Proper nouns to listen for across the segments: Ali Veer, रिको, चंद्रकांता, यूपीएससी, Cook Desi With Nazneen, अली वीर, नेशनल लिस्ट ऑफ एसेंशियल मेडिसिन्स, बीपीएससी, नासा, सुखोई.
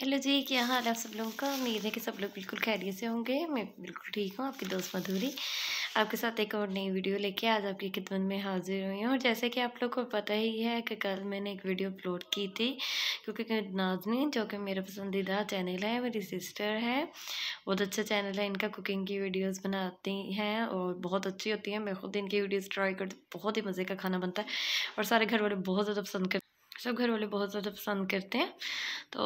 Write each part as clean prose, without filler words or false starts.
Hello जी, क्या हाल है आप सब लोगों का। उम्मीद है कि सब लोग बिल्कुल खैरियत से होंगे। मैं बिल्कुल ठीक हूँ। आपकी दोस्त मधुरी आपके साथ एक और नई वीडियो लेके आज आपकी खिदमत में हाजिर हुई हूँ। और जैसे कि आप लोग को पता ही है कि कल मैंने एक वीडियो अपलोड की थी, क्योंकि नाज़नीन जो कि मेरा पसंदीदा चैनल है, मेरी सिस्टर है, बहुत अच्छा चैनल है इनका, कुकिंग की वीडियोज़ बनाती हैं और बहुत अच्छी होती हैं। मैं खुद इनकी वीडियोज़ ट्राई करती, बहुत ही मज़े का खाना बनता है और सारे घर वाले बहुत ज़्यादा पसंद करते, सब घर वाले बहुत ज़्यादा पसंद करते हैं। तो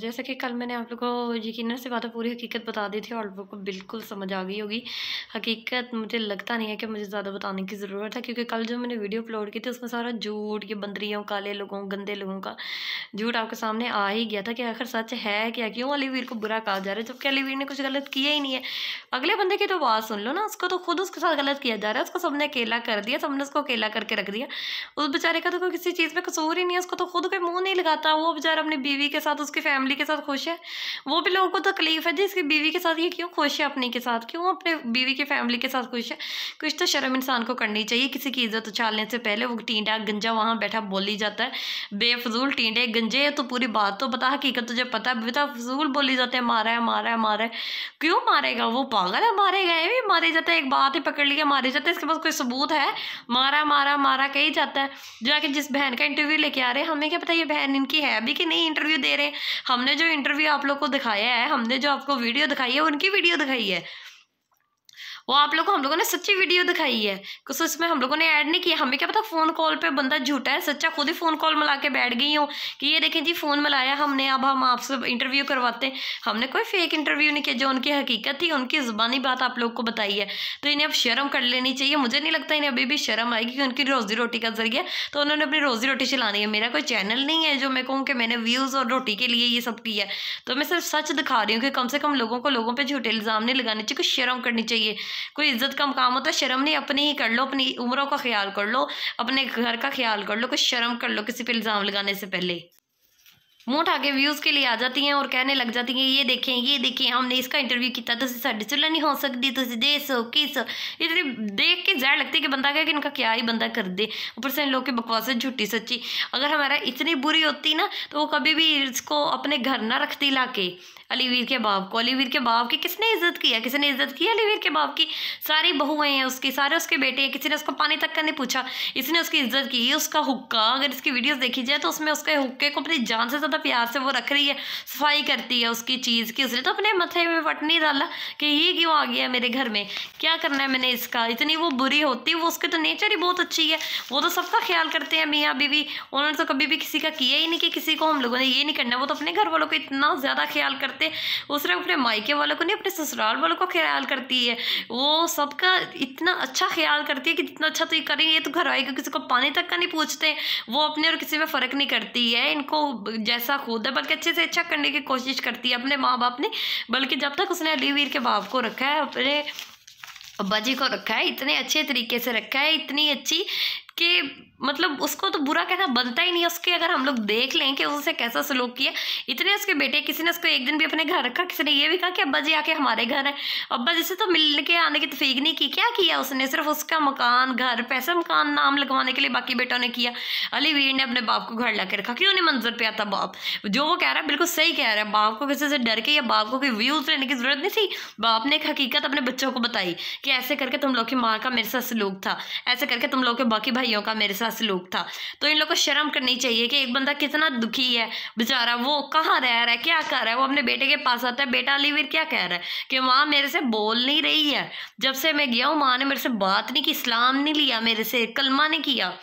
जैसे कि कल मैंने आप लोगों को यकीन से बात पूरी हकीकत बता दी थी और आप लोगों को बिल्कुल समझ आ गई होगी हकीकत। मुझे लगता नहीं है कि मुझे ज़्यादा बताने की ज़रूरत है, क्योंकि कल जो मैंने वीडियो अपलोड की थी उसमें सारा झूठ, ये बंदरियों, काले लोगों, गंदे लोगों का झूठ आपके सामने आ ही गया था कि आखिर सच है क्या, क्यों अली वीर को बुरा कहा जा रहा है जबकि अली वीर ने कुछ गलत किया ही नहीं है। अगले बंदे की तो बात सुन लो ना, उसको तो खुद उसके साथ गलत किया जा रहा है, उसको सबने अकेला कर दिया, सबने उसको अकेला करके रख दिया। उस बेचारे का तो कोई किसी चीज़ में कसूर ही नहीं, उसको तो खुद कोई मुंह नहीं लगाता। वो बेचारा अपनी बीवी के साथ, उसकी फैमिली के साथ खुश है। वो भी लोगों को तकलीफ है जिसकी बीवी के साथ ये क्यों खुश है, अपने के साथ क्यों, अपने बीवी के फैमिली के साथ खुश है। कुछ तो शर्म इंसान को करनी चाहिए। किसी की इज्जत उछालने से पहले वो टींडा गंजा वहाँ बैठा बोली जाता है, बेफजूल टींडे गंजे। तो पूरी बात तो पता, हकीकत तुझे पता है, बेटा फजूल बोली जाते हैं। मारा है, मारा है, मारा है, क्यों मारेगा, वो पागल है, मारेगा भी मारे जाता है। एक बात ही पकड़ लिया, मारे जाता है, इसके पास कोई सबूत है? मारा मारा मारा कही जाता है। जाके जिस बहन का इंटरव्यू लेके आ रहे, हमें क्या पता ये बहन इनकी है भी कि नहीं, इंटरव्यू दे रहे हैं। हमने जो इंटरव्यू आप लोग को दिखाया है, हमने जो आपको वीडियो दिखाई है, उनकी वीडियो दिखाई है, वो आप लोग को हम लोगों ने सच्ची वीडियो दिखाई है, कुछ उसमें हम लोगों ने ऐड नहीं किया। हमें क्या पता फ़ोन कॉल पे बंदा झूठा है सच्चा, खुद ही फ़ोन कॉल मिला के बैठ गई हूँ कि ये देखें जी फ़ोन मिलाया हमने, अब हम आपसे इंटरव्यू करवाते हैं। हमने कोई फेक इंटरव्यू नहीं किया, जो उनकी हकीकत थी, उनकी ज़ुबानी बात आप लोग को बताई है। तो इन्हें अब शर्म कर लेनी चाहिए। मुझे नहीं लगता इन्हें अभी भी शर्म आएगी कि उनकी रोज़ी रोटी का ज़रिया तो उन्होंने अपनी रोज़ी रोटी चलानी है। मेरा कोई चैनल नहीं है जो मैं कहूँ कि मैंने व्यूज़ और रोटी के लिए ये सब किया, तो मैं सिर्फ सच दिखा रही हूँ कि कम से कम लोगों को लोगों पर झूठे इल्ज़ाम नहीं लगाने चाहिए। कुछ शर्म करनी चाहिए, कोई इज्जत का मुकाम होता है, शर्म नहीं। अपनी ही कर लो, अपनी उम्रों का ख्याल कर लो, अपने घर का ख्याल कर लो, कुछ शर्म कर लो। किसी पे इल्ज़ाम लगाने से पहले मुँह उठा के व्यूज़ के लिए आ जाती हैं और कहने लग जाती हैं ये देखें, ये देखें, हमने इसका इंटरव्यू किया, तुम साढ़े चुला नहीं हो सकती, तुम देसो किस। इतनी देख के जहर लगती है कि बंदा कहे कि इनका क्या ही बंदा कर दे। ऊपर से इन लोगों की बकवासें झूठी सच्ची। अगर हमारा इतनी बुरी होती ना तो वो कभी भी इसको अपने घर ना रखती ला के। अली वीर के बाप को, अली वीर के बाप की किसने इज्जत किया, किसने इज्जत की अली वीर के बाप की? सारी बहुएं हैं उसकी, सारे उसके बेटे हैं, किसी ने उसको पानी तक का नहीं पूछा, इसने उसकी इज्जत की। उसका हुक्का, अगर इसकी वीडियोस देखी जाए तो उसमें उसके हुक्के को अपनी जान से ज़्यादा प्यार से वो रख रही है, सफाई करती है उसकी चीज़ की। उसने तो अपने मथे में वट नहीं डाला कि ये क्यों आ गया मेरे घर में, क्या करना है मैंने इसका। इतनी वो बुरी होती, वो उसके तो नेचर ही बहुत अच्छी है, वो तो सबका ख्याल करते हैं मियाँ बीवी। उन्होंने तो कभी भी किसी का किया ही नहीं कि किसी को हम लोगों ने ये नहीं करना। वो तो अपने घर वालों को इतना ज़्यादा ख्याल करते, उसने अपने मायके वालों को नहीं, अपने ससुराल वालों को ख्याल करती है। वो सबका इतना अच्छा ख्याल करती है कि जितना अच्छा तो ये करेंगे, तो घर आएगा, किसी को पानी तक का नहीं पूछते। वो अपने और किसी में फ़र्क नहीं करती है, इनको जैसा खुद है बल्कि अच्छे से अच्छा करने की कोशिश करती है अपने माँ बाप ने। बल्कि जब तक उसने अली वीर के बाप को रखा है, अपने अब्बा जी को रखा है, इतने अच्छे तरीके से रखा है, इतनी अच्छी कि मतलब उसको तो बुरा कहना बनता ही नहीं। उसके अगर हम लोग देख लें कि उससे कैसा सलूक किया, इतने उसके बेटे, किसी ने उसको एक दिन भी अपने घर रखा, किसी ने ये भी कहा कि अब्बा जी आके हमारे घर है। अब्बा जी से तो मिलने के आने की तौफीक नहीं की, क्या किया उसने? सिर्फ उसका मकान, घर, पैसा, मकान नाम लगवाने के लिए बाकी बेटों ने किया। अली वीर ने अपने बाप को घर ला के रखा। क्यों नहीं मंजर पे आता? बाप जो वो कह रहा है बिल्कुल सही कह रहा है। बाप को किसी से डर के या बाप को कोई व्यूज़ लेने की ज़रूरत नहीं थी। बाप ने एक हकीकत अपने बच्चों को बताई कि ऐसे करके तुम लोग की माँ का मेरे साथ सलूक था, ऐसे करके तुम लोग के बाकी भाइयों का मेरे साथ सलूक था। तो इन लोगों को शर्म करनी चाहिए कि एक बंदा कितना दुखी है बेचारा, वो कहाँ रह रहा है, क्या कर रहा है। वो अपने बेटे के पास आता है, बेटा अली वीर क्या कह रहा है कि माँ मेरे से बोल नहीं रही है, जब से मैं गया हूँ माँ ने मेरे से बात नहीं की, इस्लाम नहीं लिया मेरे से, कलमा नहीं किया।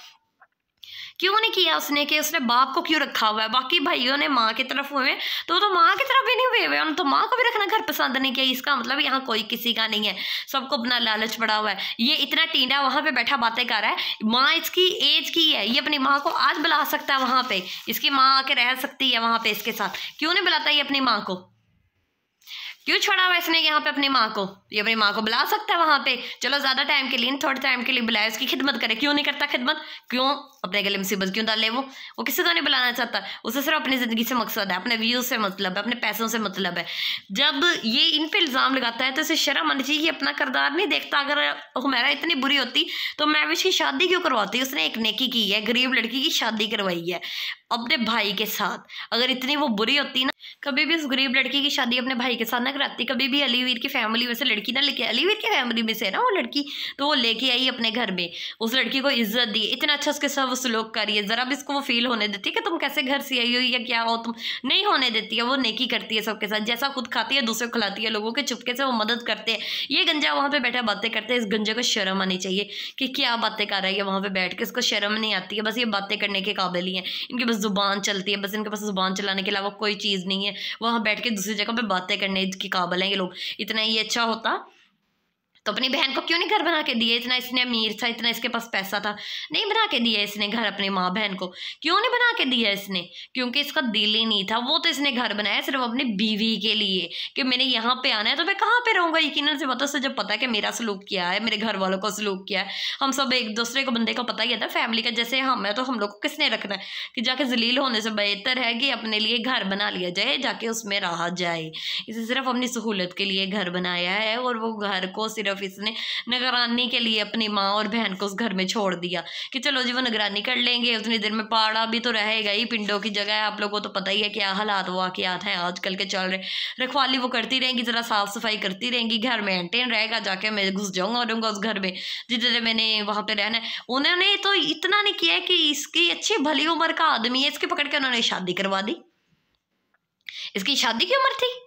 क्यों नहीं किया उसने? कि उसने बाप को क्यों रखा हुआ है? बाकी भाइयों ने माँ की तरफ हुए तो माँ की तरफ भी नहीं हुए हुए, उन्होंने तो माँ को भी रखना घर पसंद नहीं किया। इसका मतलब यहाँ कोई किसी का नहीं है, सबको अपना लालच पड़ा हुआ है। ये इतना टींडा वहाँ पे बैठा बातें कर रहा है, माँ इसकी एज की है, ये अपनी माँ को आज बुला सकता है वहाँ पे, इसकी माँ आके रह सकती है वहाँ पे इसके साथ। क्यों नहीं बुलाता ये अपनी माँ को? क्यों छोड़ा हुआ इसने यहाँ पे अपनी माँ को? ये अपनी माँ को बुला सकता है वहाँ पे, चलो ज़्यादा टाइम के लिए नहीं, थोड़े टाइम के लिए बुलाए, उसकी खिदमत करे। क्यों नहीं करता खिदमत? क्यों अपने गले मुसीबत क्यों डाले? वो किसी को नहीं बुलाना चाहता, उसे सिर्फ अपनी ज़िंदगी से मकसद है, अपने व्यूज़ से मतलब है, अपने पैसों से मतलब है। जब ये इन पर इल्ज़ाम लगाता है तो इसे शर्म आनी चाहिए, अपना करदार नहीं देखता। अगर हुमैरा इतनी बुरी होती तो मैं उसकी शादी क्यों करवाती? उसने एक नेकी की है, गरीब लड़की की शादी करवाई है। अपने भाई के साथ। अगर इतनी वो बुरी होती ना, कभी भी उस गरीब लड़की की शादी अपने भाई के साथ ना कराती, कभी भी अली वीर की फैमिली में से लड़की ना लेके, अली वीर की फैमिली में से ना वो लड़की, तो वो लेके आई अपने घर में, उस लड़की को इज्जत दी, इतना अच्छा उसके साथ वो सलूक करी है, ज़रा भी इसको वो फील होने देती है कि तुम कैसे घर से आई हो या क्या हो तुम, नहीं होने देती है। वो नेकी करती है सबके साथ, जैसा खुद खाती है दूसरे को खिलाती है, लोगों के चुपके से वो मदद करते हैं। ये गंजा वहाँ पर बैठा बातें करते हैं, इस गंजे को शर्म आनी चाहिए कि क्या बातें कर रही है वहाँ पर बैठ के, इसको शर्म नहीं आती है, बस ये बातें करने के काबिल ही हैं, इनके बस ज़ुबान चलती है, बस इनके पास ज़ुबान चलाने के अलावा कोई चीज़ नहीं है, वहाँ बैठ के दूसरी जगह पे बातें करने के काबिल हैं ये लोग। इतना ही अच्छा होता तो अपनी बहन को क्यों नहीं घर बना के दिए, इतना इसने अमीर था, इतना इसके पास पैसा था, नहीं बना के दिया इसने घर अपनी माँ बहन को, क्यों नहीं बना के दिया इसने, क्योंकि इसका दिल ही नहीं था। वो तो इसने घर बनाया सिर्फ अपनी बीवी के लिए कि मैंने यहाँ पे आना है तो मैं कहाँ पे रहूँगा, यकीनन से बता से जब पता है कि मेरा सलूक क्या है, मेरे घर वालों का सलूक क्या है, हम सब एक दूसरे को बंदे का पता ही था फैमिली का, जैसे हम है तो हम लोग को किसने रखना है, कि जाके जलील होने से बेहतर है कि अपने लिए घर बना लिया जाए, जाके उसमें रहा जाए। इसे सिर्फ अपनी सहूलत के लिए घर बनाया है और वो घर को सिर्फ इसने निगरानी के लिए अपनी माँ और बहन को उस घर में छोड़ दिया कि चलो जी वो निगरानी कर लेंगे, उतनी देर में पाड़ा भी तो रहेगा ही, पिंडों की जगह है, आप लोगों को तो पता ही है क्या हालात वाकियात हैं आजकल के चल रहे, रखवाली वो करती रहेंगी, जरा साफ सफाई करती रहेंगी, घर मेंटेन रहेगा, जाके मैं घुस जाऊँगा और उस घर में जितने मैंने वहाँ पर रहना है। उन्होंने तो इतना नहीं किया कि इसकी अच्छी भली उम्र का आदमी है, इसकी पकड़ के उन्होंने शादी करवा दी। इसकी शादी की उम्र थी,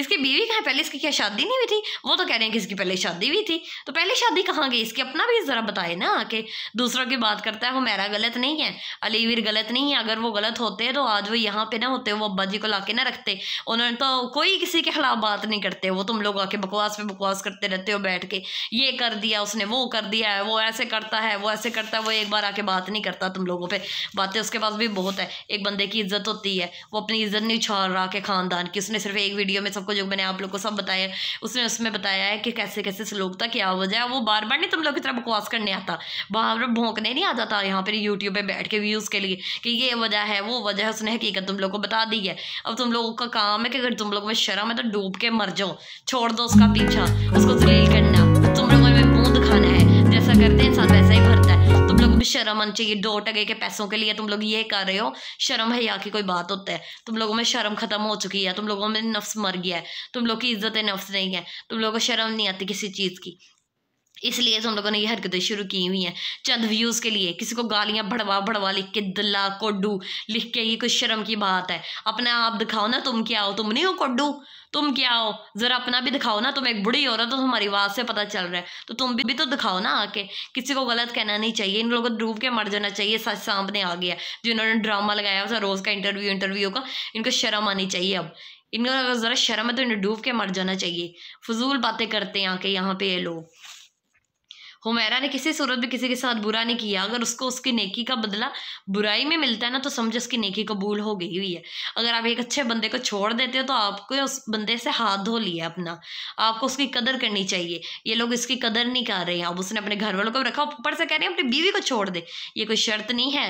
इसकी बीवी कहाँ, पहले इसकी क्या शादी नहीं हुई थी? वो तो कह रहे हैं कि इसकी पहले शादी हुई थी, तो पहले शादी कहाँ गई इसकी? अपना भी ज़रा बताए ना कि दूसरों की बात करता है वो, मेरा गलत नहीं है, अली वीर गलत नहीं है। अगर वो गलत होते हैं तो आज वो यहाँ पे ना होते, वो अब्बा जी को लाके ना रखते, उन्होंने तो कोई किसी के खिलाफ बात नहीं करते, वो तुम लोग आके बकवास पे बकवास करते रहते हो बैठ के, ये कर दिया उसने, वो कर दिया है, वो ऐसे करता है, वो ऐसे करता है, वो एक बार आके बात नहीं करता तुम लोगों पर, बातें उसके पास भी बहुत है। एक बंदे की इज्जत होती है, वो अपनी इज्जत नहीं उछाल रहा के खानदान की, उसने सिर्फ एक वीडियो में को जो मैंने आप लोगों को सब बताया, उसने उसमें बताया है कि कैसे कैसे सलूक था, क्या वजह, वो बार बार नहीं तुम लोग की तरह बकवास करने आता, बाहर भौंकने नहीं आ जाता यहाँ पर यूट्यूब पे बैठ के व्यूज़ के लिए कि ये वजह है वो वजह है, उसने हकीकत तुम लोग को बता दी है। अब तुम लोगों का काम है कि अगर तुम लोग में शर्म है तो डूब के मर जाओ, छोड़ दो उसका पीछा, उसको जलील करना, तुम लोगों में बूंद खाना है, जैसा करते हैं इंसान वैसा ही भरता है। तुम लोग भी शर्म आनी चाहिए, दो टके के पैसों के लिए तुम लोग ये कर रहे हो, शर्म हया की कोई बात होता है? तुम लोगों में शर्म खत्म हो चुकी है, तुम लोगों में नफ्स मर गया है, तुम लोग की इज्जत नफ्स नहीं है, तुम लोगों को शर्म नहीं आती किसी चीज़ की, इसलिए तुम लोगों ने ये हरकतें शुरू की हुई हैं चंद व्यूज़ के लिए। किसी को गालियां भड़वा भड़वा लिख के, दल्ला कोड्डू लिख के, ये कुछ शर्म की बात है? अपना आप दिखाओ ना, तुम क्या हो, तुम नहीं हो कोड्डू, तुम क्या हो, जरा अपना भी दिखाओ ना, तुम एक बुढ़ी हो रहा तो तुम्हारी आवाज़ से पता चल रहा है, तो तुम भी तो दिखाओ ना आके। किसी को गलत कहना नहीं चाहिए, इन लोगों को डूब के मर जाना चाहिए, सच सामने आ गया, जिन्होंने ड्रामा लगाया उसका रोज़ का इंटरव्यू का, इनको शर्म आनी चाहिए। अब इनको अगर ज़रा शर्म है तो इन्हें डूब के मर जाना चाहिए। फजूल बातें करते हैं आके यहाँ पे ये लोग। हुमैरा ने किसी सूरत भी किसी के साथ बुरा नहीं किया, अगर उसको उसकी नेकी का बदला बुराई में मिलता है ना तो समझो उसकी नेकी कबूल हो गई हुई है। अगर आप एक अच्छे बंदे को छोड़ देते हो तो आपको उस बंदे से हाथ धो लिया अपना, आपको उसकी कदर करनी चाहिए। ये लोग इसकी कदर नहीं कर रहे हैं। अब उसने अपने घर वालों को रखा, ऊपर से कह रहे हैं अपनी बीवी को छोड़ दे। ये कोई शर्त नहीं है,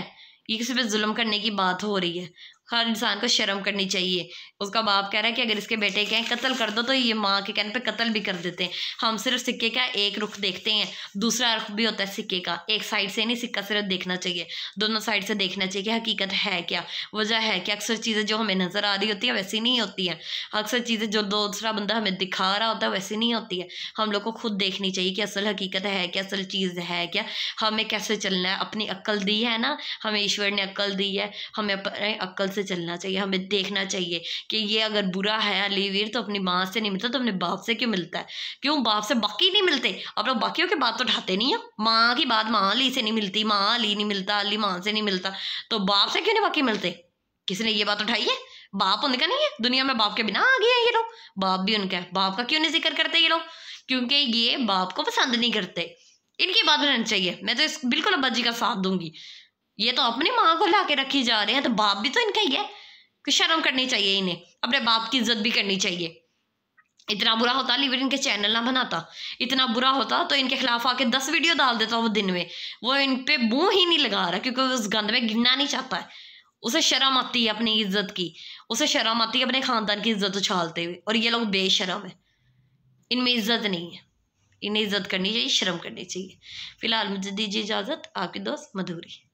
ये किसी पे जुल्म करने की बात हो रही है। हर इंसान को शर्म करनी चाहिए। उसका बाप कह रहा है कि अगर इसके बेटे कहें कत्ल कर दो तो ये माँ के कहने पे कत्ल भी कर देते हैं। हम सिर्फ सिक्के का एक रुख देखते हैं, दूसरा रुख भी होता है सिक्के का। एक साइड से नहीं सिक्का सिर्फ देखना चाहिए, दोनों साइड से देखना चाहिए कि हकीकत है क्या, वजह है क्या। अक्सर चीज़ें जो हमें नज़र आ रही होती है वैसी नहीं होती हैं, अक्सर चीज़ें जो दूसरा बंदा हमें दिखा रहा होता है वैसी नहीं होती है। हम लोग को खुद देखनी चाहिए कि असल हकीकत है क्या, असल चीज़ है क्या, हमें कैसे चलना है। अपनी अक्ल दी है ना, हमें ईश्वर ने अक्ल दी है, हमें अपनी अक्ल से चलना चाहिए। हमें देखना चाहिए कि ये अगर बुरा है अली वीर तो अपनी माँ से नहीं मिलता तो अपने बाप से क्यों मिलता है, क्यों बाप से बाकी नहीं मिलते? आप लोग बाकियों की बात तो उठाते नहीं हो। माँ की बात माँ अली से नहीं मिलती, माँ अली नहीं मिलता, अली माँ से नहीं मिलता, तो बाप से क्यों नहीं बाकी मिलते? किसने ये बात उठाई है? बाप उनका नहीं है, दुनिया में बाप के बिना आ गए हैं ये लोग। बाप भी उनका है, बाप का क्यों नहीं जिक्र करते ये लोग? क्योंकि ये बाप को पसंद नहीं करते। इनकी बात बनानी चाहिए। मैं तो इस बिल्कुल अब्बा जी का साथ दूंगी। ये तो अपनी माँ को ला के रखी जा रहे हैं, तो बाप भी तो इनका ही है। कि शर्म करनी चाहिए इन्हें, अपने बाप की इज्जत भी करनी चाहिए। इतना बुरा होता अली वीर इनके चैनल ना बनाता, इतना बुरा होता तो इनके खिलाफ आके 10 वीडियो डाल देता वो दिन में। वो इन पे मुँह ही नहीं लगा रहा क्योंकि उस गंद में गिरना नहीं चाहता है। उसे शर्म आती है अपनी इज्जत की, उसे शर्म आती है अपने खानदान की इज्जत उछालते हुए। और ये लोग बेशर्म है, इनमें इज्जत नहीं है। इन्हें इज्जत करनी चाहिए, शर्म करनी चाहिए। फिलहाल मुझे दीजिए इजाज़त, आपकी दोस्त मधुरी।